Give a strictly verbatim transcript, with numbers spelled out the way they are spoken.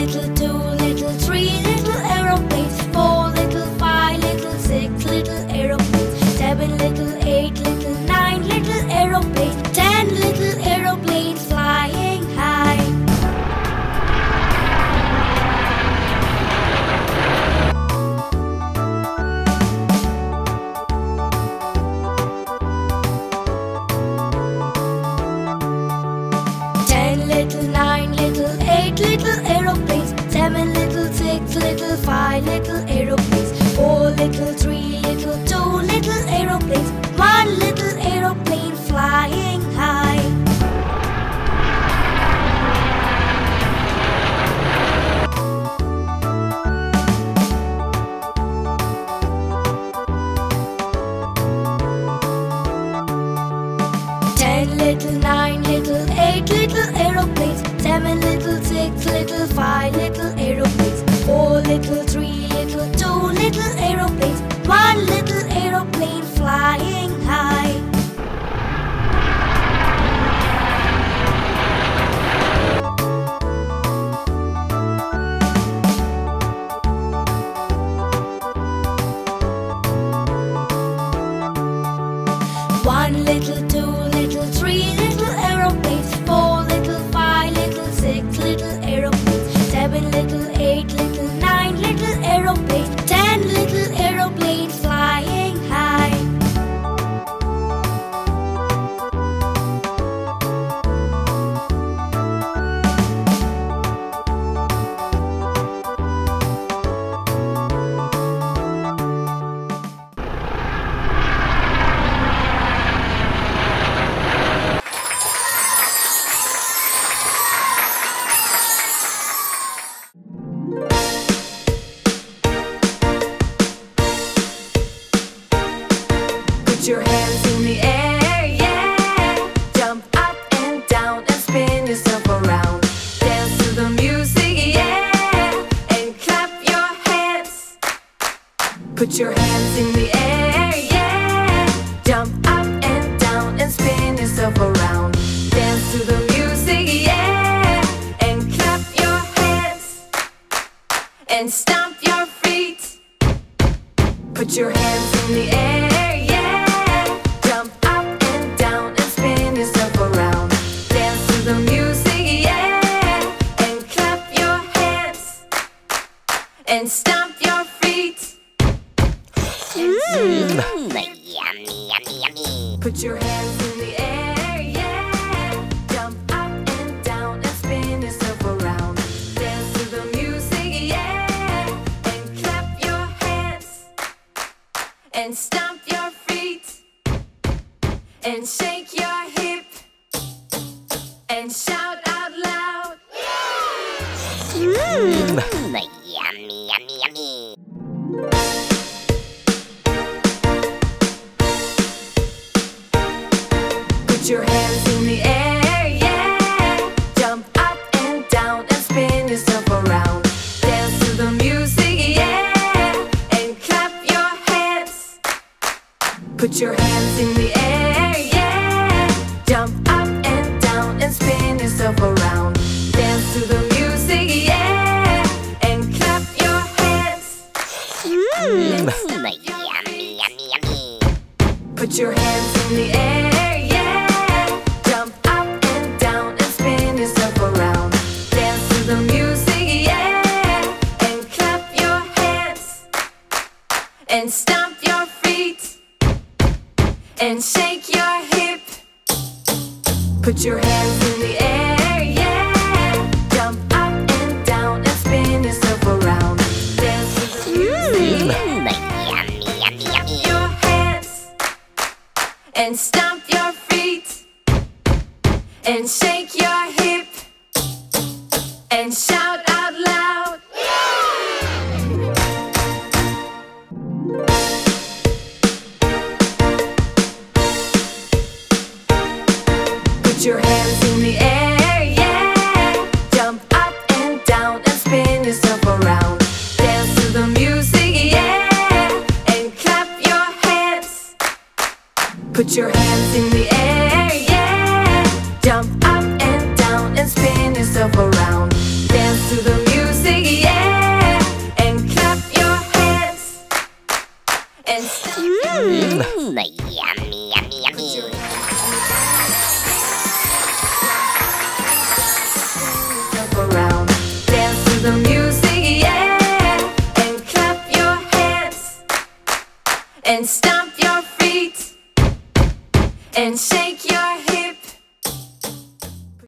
little two, little three, little aeroplanes. Four, little five, little six, little aeroplanes. Seven, little eight, little nine, little aeroplanes. Ten, little aeroplanes flying high. Ten, little nine, little eight, little aeroplanes. Seven, little six, little five, little aeroplanes. Four, little three, little two, little aeroplanes. One, little aeroplane flying high. Ten, little nine, little eight, little aeroplanes. Seven, little six, little five, little aeroplanes. Four, little three, little two, little aeroplanes. One, little aeroplane flying high. One, little two, little three, little aeroplanes. Four, little five, little six, little aeroplanes. Seven, little eight, little nine, little aeroplanes. Ten, little aeroplanes flying high. Put your hands in the air, yeah. Jump up and down and spin yourself around. Dance to the music, yeah. And clap your hands and stomp your feet. Put your hands in the air, yeah. Jump up and down and spin yourself around. Dance to the music, yeah. And clap your hands and stomp your feet. Mmm, yummy, yummy, yummy. Put your hands in the air, yeah. Jump up and down and spin yourself around. Dance to the music, yeah. And clap your hands and stomp your feet and shake your hip and shout out loud. Mmm, yummy, yummy, yummy. Put your hands in the air, yeah. Jump up and down and spin yourself around. Dance to the music, yeah. And clap your hands. Put your hands in the air, yeah. Jump up and down and spin yourself around. Dance to the music, yeah. And clap your hands. Mmm, yummy, yummy, yummy. Put your hands in the air. And stomp your feet and shake your hip. Put your hands in the air, yeah. Jump up and down and spin yourself around. Dance with the music. Yummy, yummy, yummy. Your hands and stomp your feet and shake your hip and shout out loud. Put your hands in the air, yeah. Jump up and down and spin yourself around. Dance to the music, yeah. And clap your hands. Put your hands in the air, yeah. Jump up and down and spin yourself around. Dance to the music. and stuff. Mm. Mm. Yummy, yummy, yummy. Jump around, dance to the music, yeah, and clap your hands, and stomp your feet, and shake your head.